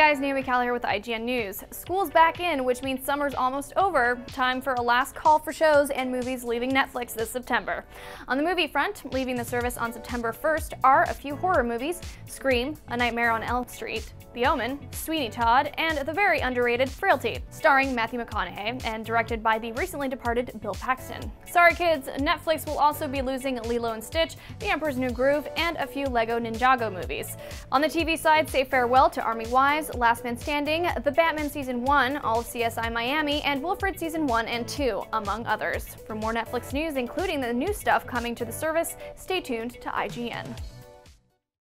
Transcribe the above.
guys, Naomi Callier here with IGN News. School's back in, which means summer's almost over. Time for a last call for shows and movies leaving Netflix this September. On the movie front, leaving the service on September 1st are a few horror movies: Scream, A Nightmare on Elm Street, The Omen, Sweeney Todd, and the very underrated Frailty, starring Matthew McConaughey and directed by the recently departed Bill Paxton. Sorry kids, Netflix will also be losing Lilo & Stitch, The Emperor's New Groove, and a few Lego Ninjago movies. On the TV side, say farewell to Army Wives, Last Man Standing, The Batman Season 1, all of CSI Miami, and Wilfred Season 1 and 2, among others. For more Netflix news, including the new stuff coming to the service, stay tuned to IGN.